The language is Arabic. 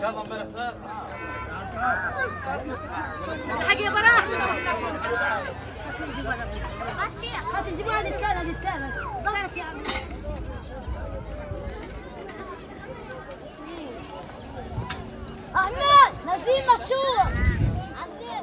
شاء الله امبارح صار حقي براح. هات جيبوا هذه الثلاثه، هذه الثلاثه ضلعت يا عمي. احمد نزيل مشهور عندنا